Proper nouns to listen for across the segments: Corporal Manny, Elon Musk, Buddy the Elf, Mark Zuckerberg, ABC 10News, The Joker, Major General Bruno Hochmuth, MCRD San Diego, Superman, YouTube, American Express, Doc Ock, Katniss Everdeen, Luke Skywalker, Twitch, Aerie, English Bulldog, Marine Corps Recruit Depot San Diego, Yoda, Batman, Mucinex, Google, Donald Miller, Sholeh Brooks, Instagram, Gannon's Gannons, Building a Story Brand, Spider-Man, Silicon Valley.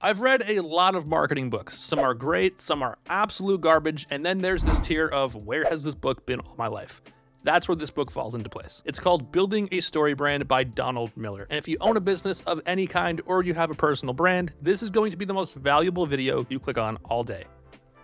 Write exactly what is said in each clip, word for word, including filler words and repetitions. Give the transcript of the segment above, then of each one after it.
I've read a lot of marketing books. Some are great, some are absolute garbage, and then there's this tier of where has this book been all my life? That's where this book falls into place. It's called Building a Story Brand by Donald Miller. And if you own a business of any kind or you have a personal brand, this is going to be the most valuable video you click on all day.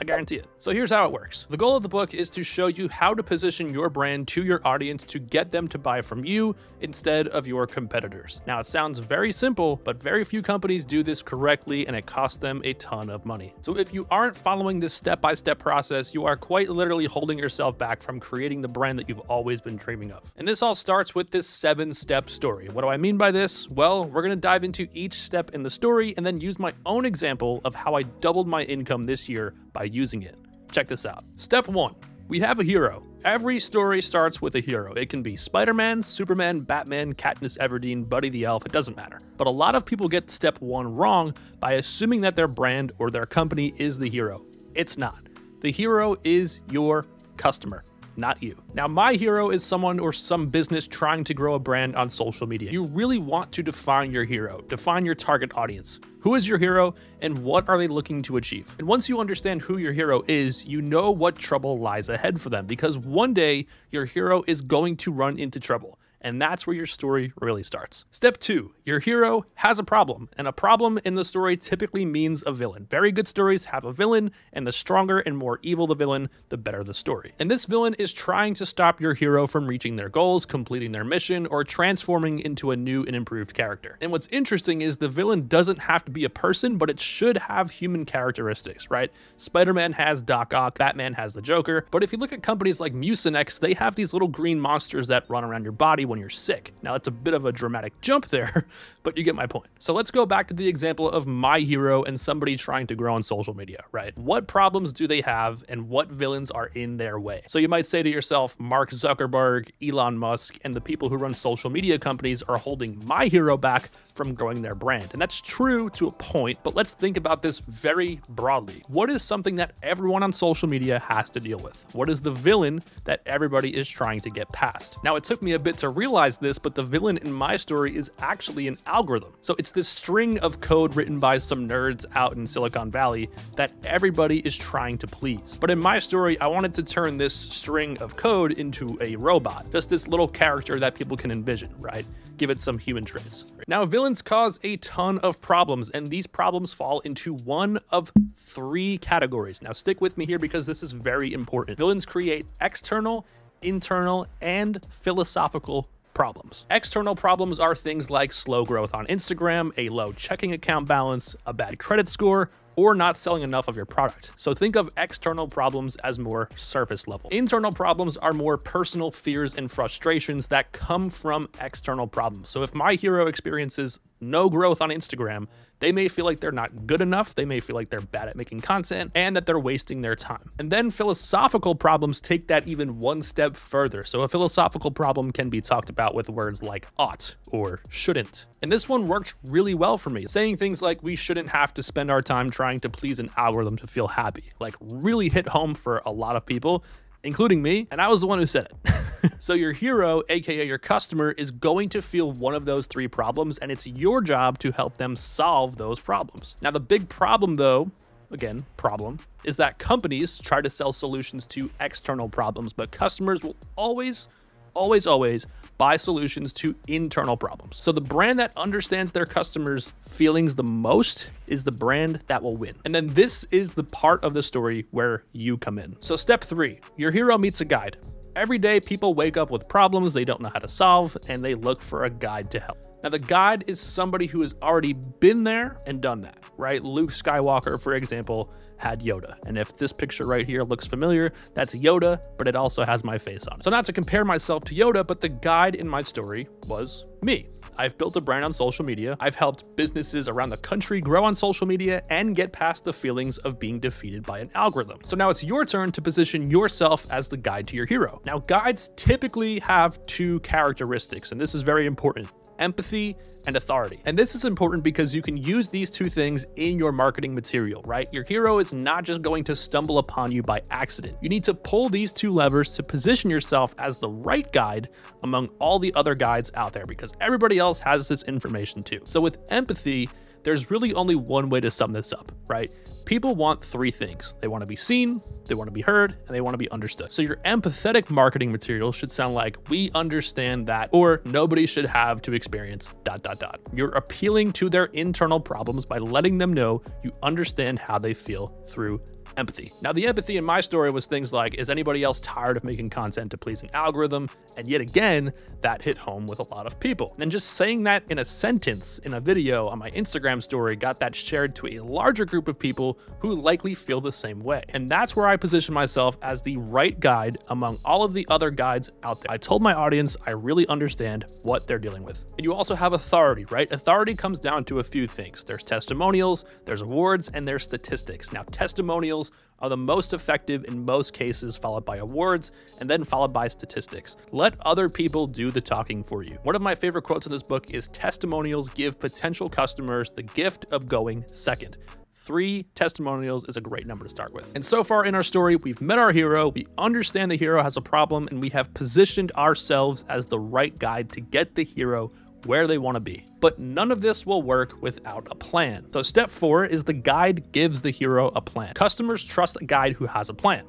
I guarantee it. So here's how it works. The goal of the book is to show you how to position your brand to your audience to get them to buy from you instead of your competitors. Now it sounds very simple, but very few companies do this correctly and it costs them a ton of money. So if you aren't following this step-by-step process, you are quite literally holding yourself back from creating the brand that you've always been dreaming of. And this all starts with this seven-step story. What do I mean by this? Well, we're gonna dive into each step in the story and then use my own example of how I doubled my income this year by using it. Check this out. Step one, we have a hero. Every story starts with a hero. It can be Spider-Man, Superman, Batman, Katniss Everdeen, Buddy the Elf, it doesn't matter. But a lot of people get step one wrong by assuming that their brand or their company is the hero. It's not. The hero is your customer, not you. Now, my hero is someone or some business trying to grow a brand on social media. You really want to define your hero, define your target audience. Who is your hero and what are they looking to achieve? And once you understand who your hero is, you know what trouble lies ahead for them, because one day your hero is going to run into trouble. And that's where your story really starts. Step two, your hero has a problem, and a problem in the story typically means a villain. Very good stories have a villain, and the stronger and more evil the villain, the better the story. And this villain is trying to stop your hero from reaching their goals, completing their mission, or transforming into a new and improved character. And what's interesting is the villain doesn't have to be a person, but it should have human characteristics, right? Spider-Man has Doc Ock, Batman has the Joker, but if you look at companies like Mucinex, they have these little green monsters that run around your body when When you're sick. Now that's a bit of a dramatic jump there, but you get my point. So let's go back to the example of my hero and somebody trying to grow on social media, right? What problems do they have and what villains are in their way? So you might say to yourself, Mark Zuckerberg, Elon Musk, and the people who run social media companies are holding my hero back from growing their brand. And that's true to a point, but let's think about this very broadly. What is something that everyone on social media has to deal with? What is the villain that everybody is trying to get past? Now it took me a bit to realize realize this, but the villain in my story is actually an algorithm. So it's this string of code written by some nerds out in Silicon Valley that everybody is trying to please. But in my story, I wanted to turn this string of code into a robot, just this little character that people can envision, right? Give it some human traits. Now, villains cause a ton of problems, and these problems fall into one of three categories. Now, stick with me here because this is very important. Villains create external, internal, and philosophical problems. External problems are things like slow growth on Instagram, a low checking account balance, a bad credit score, or not selling enough of your product. So think of external problems as more surface level. Internal problems are more personal fears and frustrations that come from external problems. So if my hero experiences no growth on Instagram, they may feel like they're not good enough, they may feel like they're bad at making content, and that they're wasting their time. And then philosophical problems take that even one step further. So a philosophical problem can be talked about with words like ought or shouldn't. And this one worked really well for me. Saying things like we shouldn't have to spend our time trying to please an algorithm to feel happy, like really hit home for a lot of people, including me, and I was the one who said it. So your hero, A K A your customer, is going to feel one of those three problems, and it's your job to help them solve those problems. Now, the big problem though, again, problem, is that companies try to sell solutions to external problems, but customers will always, always, always buy solutions to internal problems. So the brand that understands their customers' feelings the most is the brand that will win. And then this is the part of the story where you come in. So step three, your hero meets a guide. Every day, people wake up with problems they don't know how to solve, and they look for a guide to help. Now, the guide is somebody who has already been there and done that, right? Luke Skywalker, for example, had Yoda. And if this picture right here looks familiar, that's Yoda, but it also has my face on it. So not to compare myself to Yoda, but the guide in my story was me. I've built a brand on social media. I've helped businesses around the country grow on social media and get past the feelings of being defeated by an algorithm. So now it's your turn to position yourself as the guide to your hero. Now, guides typically have two characteristics, and this is very important: empathy and authority. And this is important because you can use these two things in your marketing material, right? Your hero is not just going to stumble upon you by accident. You need to pull these two levers to position yourself as the right guide among all the other guides out there, because everybody else has this information too. So with empathy, there's really only one way to sum this up, right? People want three things. They want to be seen, they want to be heard, and they want to be understood. So your empathetic marketing material should sound like, we understand that, or nobody should have to experience dot, dot, dot. You're appealing to their internal problems by letting them know you understand how they feel through empathy. Now, the empathy in my story was things like, is anybody else tired of making content to please an algorithm? And yet again, that hit home with a lot of people. And just saying that in a sentence in a video on my Instagram story got that shared to a larger group of people who likely feel the same way. And that's where I position myself as the right guide among all of the other guides out there. I told my audience I really understand what they're dealing with. And you also have authority, right? Authority comes down to a few things. There's testimonials, there's awards, and there's statistics. Now, testimonials are the most effective in most cases, followed by awards and then followed by statistics. Let other people do the talking for you. One of my favorite quotes in this book is, testimonials give potential customers the gift of going second. Three testimonials is a great number to start with. And so far in our story, we've met our hero, we understand the hero has a problem, and we have positioned ourselves as the right guide to get the hero where they want to be. But none of this will work without a plan. So step four is the guide gives the hero a plan. Customers trust a guide who has a plan.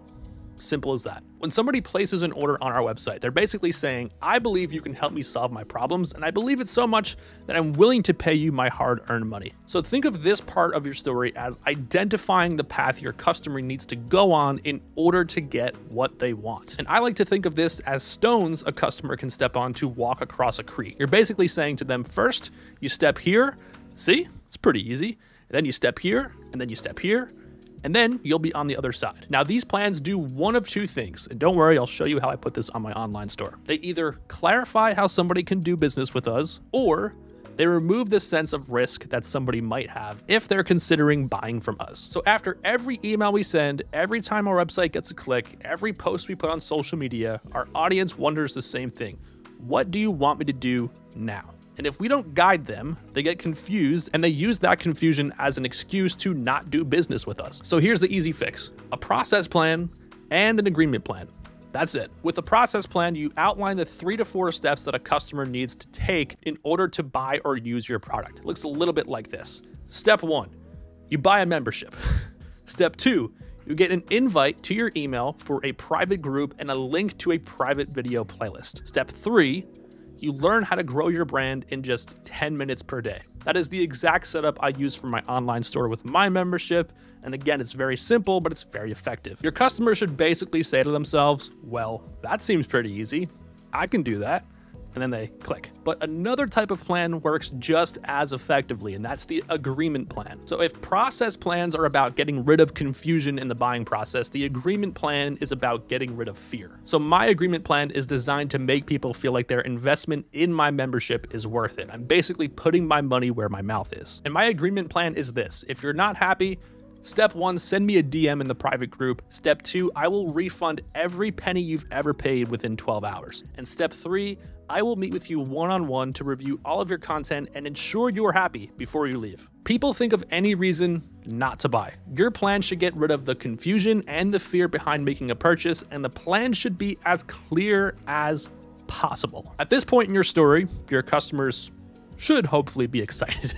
Simple as that. When somebody places an order on our website, they're basically saying, I believe you can help me solve my problems, and I believe it so much that I'm willing to pay you my hard-earned money. So think of this part of your story as identifying the path your customer needs to go on in order to get what they want. And I like to think of this as stones a customer can step on to walk across a creek. You're basically saying to them, first, you step here, see, it's pretty easy, and then you step here, and then you step here, and then you'll be on the other side. Now, these plans do one of two things, and don't worry, I'll show you how I put this on my online store. They either clarify how somebody can do business with us, or they remove the sense of risk that somebody might have if they're considering buying from us. So after every email we send, every time our website gets a click, every post we put on social media, our audience wonders the same thing. What do you want me to do now? And if we don't guide them, they get confused, and they use that confusion as an excuse to not do business with us. So here's the easy fix: a process plan and an agreement plan. That's it. With a process plan, you outline the three to four steps that a customer needs to take in order to buy or use your product. It looks a little bit like this. Step one, you buy a membership. Step two, you get an invite to your email for a private group and a link to a private video playlist. Step three, you learn how to grow your brand in just ten minutes per day. That is the exact setup I use for my online store with my membership. And again, it's very simple, but it's very effective. Your customers should basically say to themselves, well, that seems pretty easy. I can do that. And then they click. But another type of plan works just as effectively, and that's the agreement plan. So if process plans are about getting rid of confusion in the buying process, the agreement plan is about getting rid of fear. So my agreement plan is designed to make people feel like their investment in my membership is worth it. I'm basically putting my money where my mouth is. And my agreement plan is this: if you're not happy, step one, send me a D M in the private group. Step two, I will refund every penny you've ever paid within twelve hours. And step three, I will meet with you one-on-one to review all of your content and ensure you are happy before you leave. People think of any reason not to buy. Your plan should get rid of the confusion and the fear behind making a purchase, and the plan should be as clear as possible. At this point in your story, your customers should hopefully be excited.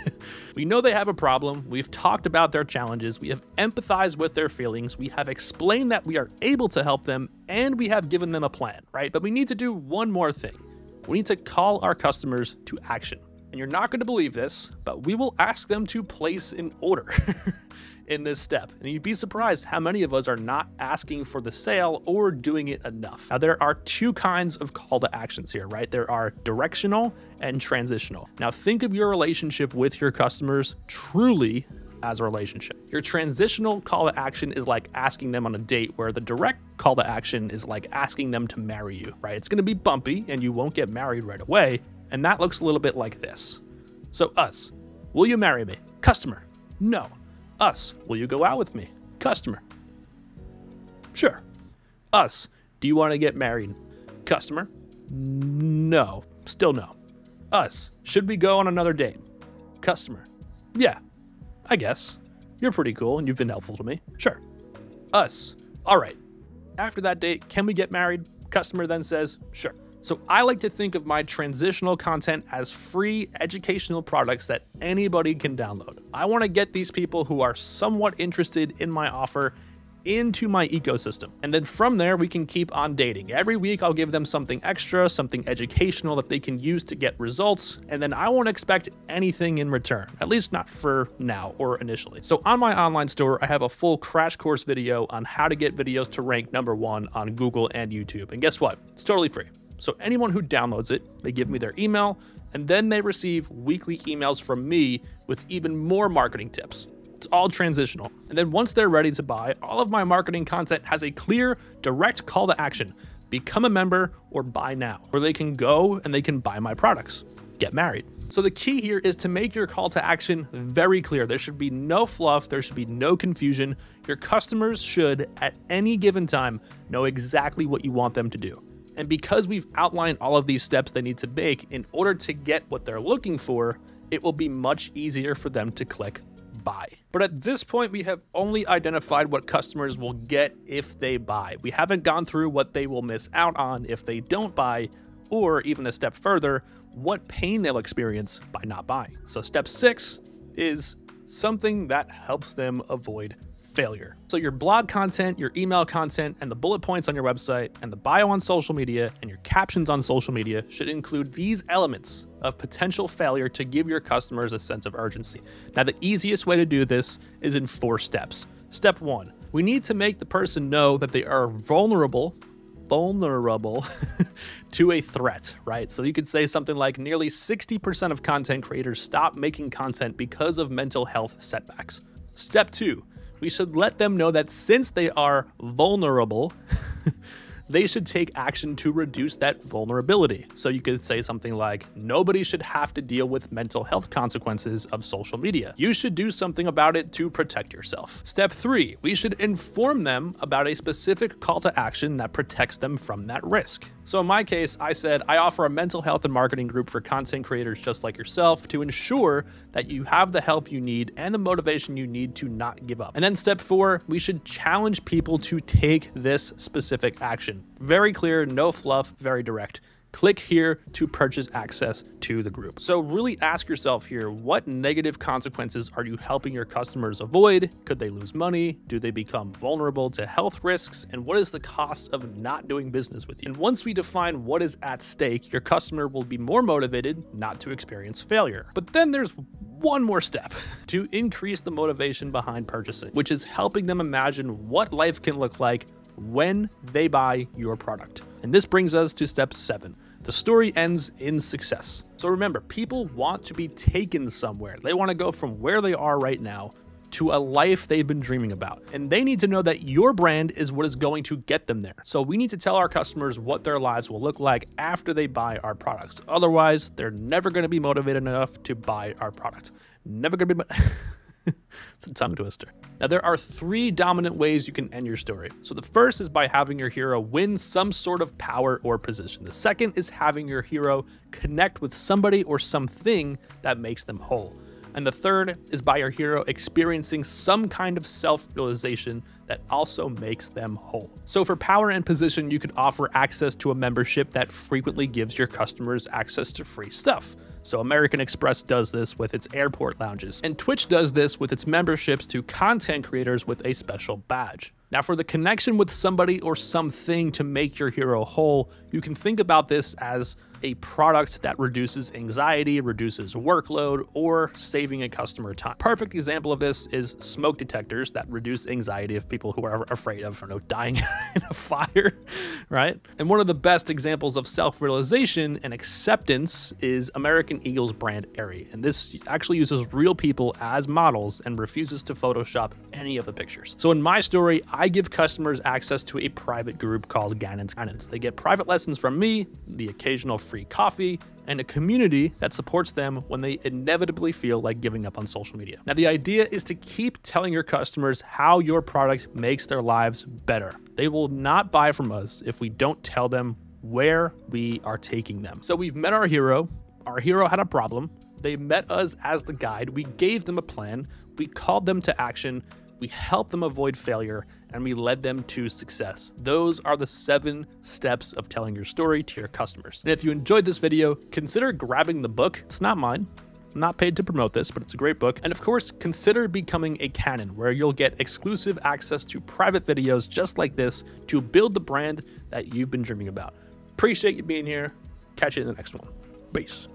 We know they have a problem, we've talked about their challenges, we have empathized with their feelings, we have explained that we are able to help them, and we have given them a plan, right? But we need to do one more thing. We need to call our customers to action. And you're not going to believe this, but we will ask them to place an order in this step. And you'd be surprised how many of us are not asking for the sale or doing it enough. Now, there are two kinds of call to actions here, right? There are directional and transitional. Now, think of your relationship with your customers truly as a relationship. Your transitional call to action is like asking them on a date, where the direct call to action is like asking them to marry you, right? It's going to be bumpy and you won't get married right away. And that looks a little bit like this. So us, will you marry me? Customer, no. Us, will you go out with me? Customer, sure. Us, do you want to get married? Customer, no, still no. Us, should we go on another date? Customer, yeah, I guess. You're pretty cool and you've been helpful to me, sure. Us, all right. After that date, can we get married? Customer then says, sure. So I like to think of my transitional content as free educational products that anybody can download. I want to get these people who are somewhat interested in my offer into my ecosystem. And then from there, we can keep on dating. Every week, I'll give them something extra, something educational that they can use to get results. And then I won't expect anything in return, at least not for now or initially. So on my online store, I have a full crash course video on how to get videos to rank number one on Google and YouTube. And guess what? It's totally free. So anyone who downloads it, they give me their email, and then they receive weekly emails from me with even more marketing tips. It's all transitional. And then once they're ready to buy, all of my marketing content has a clear, direct call to action. Become a member or buy now, where they can go and they can buy my products. Get married. So the key here is to make your call to action very clear. There should be no fluff. There should be no confusion. Your customers should, at any given time, know exactly what you want them to do. And because we've outlined all of these steps they need to make in order to get what they're looking for, it will be much easier for them to click buy. But at this point, we have only identified what customers will get if they buy. We haven't gone through what they will miss out on if they don't buy, or even a step further, what pain they'll experience by not buying. So step six is something that helps them avoid failure. So your blog content, your email content, and the bullet points on your website, and the bio on social media, and your captions on social media should include these elements of potential failure to give your customers a sense of urgency. Now, the easiest way to do this is in four steps. Step one, we need to make the person know that they are vulnerable, vulnerable to a threat, right? So you could say something like nearly sixty percent of content creators stop making content because of mental health setbacks. Step two, we should let them know that since they are vulnerable, they should take action to reduce that vulnerability. So you could say something like, nobody should have to deal with mental health consequences of social media. You should do something about it to protect yourself. Step three, we should inform them about a specific call to action that protects them from that risk. So in my case, I said, I offer a mental health and marketing group for content creators just like yourself to ensure that you have the help you need and the motivation you need to not give up. And then step four, we should challenge people to take this specific action. Very clear, no fluff, very direct. Click here to purchase access to the group. So really ask yourself here, what negative consequences are you helping your customers avoid? Could they lose money? Do they become vulnerable to health risks? And what is the cost of not doing business with you? And once we define what is at stake, your customer will be more motivated not to experience failure. But then there's one more step to increase the motivation behind purchasing, which is helping them imagine what life can look like when they buy your product. And this brings us to step seven. The story ends in success. So remember, people want to be taken somewhere. They want to go from where they are right now to a life they've been dreaming about. And they need to know that your brand is what is going to get them there. So we need to tell our customers what their lives will look like after they buy our products. Otherwise, they're never going to be motivated enough to buy our product. Never going to be... It's a tongue twister. Now, there are three dominant ways you can end your story. So the first is by having your hero win some sort of power or position. The second is having your hero connect with somebody or something that makes them whole. And the third is by your hero experiencing some kind of self-realization that also makes them whole. So for power and position, you could offer access to a membership that frequently gives your customers access to free stuff. So American Express does this with its airport lounges, and Twitch does this with its memberships to content creators with a special badge. Now, for the connection with somebody or something to make your hero whole, you can think about this as a product that reduces anxiety, reduces workload, or saving a customer time. Perfect example of this is smoke detectors that reduce anxiety of people who are afraid of, you know, dying in a fire, right? And one of the best examples of self-realization and acceptance is American Eagle's brand Aerie. And this actually uses real people as models and refuses to Photoshop any of the pictures. So in my story, I give customers access to a private group called Gannon's Gannons. They get private lessons from me, the occasional free coffee, and a community that supports them when they inevitably feel like giving up on social media. Now, the idea is to keep telling your customers how your product makes their lives better. They will not buy from us if we don't tell them where we are taking them. So we've met our hero. Our hero had a problem. They met us as the guide. We gave them a plan. We called them to action. we helped them avoid failure, and we led them to success. Those are the seven steps of telling your story to your customers. And if you enjoyed this video, consider grabbing the book. It's not mine. I'm not paid to promote this, but it's a great book. And of course, consider becoming a Cannon, where you'll get exclusive access to private videos just like this to build the brand that you've been dreaming about. Appreciate you being here. Catch you in the next one. Peace.